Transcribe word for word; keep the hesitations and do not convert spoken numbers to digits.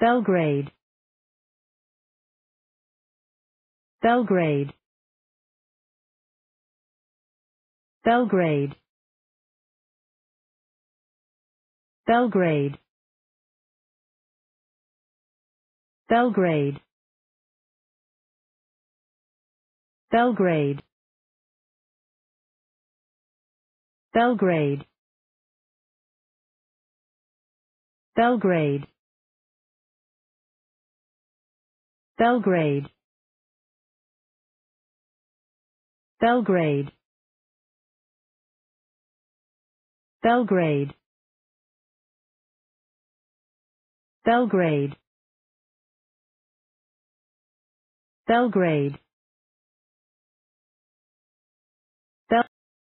Belgrade, Belgrade, Belgrade, Belgrade, Belgrade, Belgrade, Belgrade, Belgrade, Belgrade, Belgrade, Belgrade, Belgrade, Belgrade.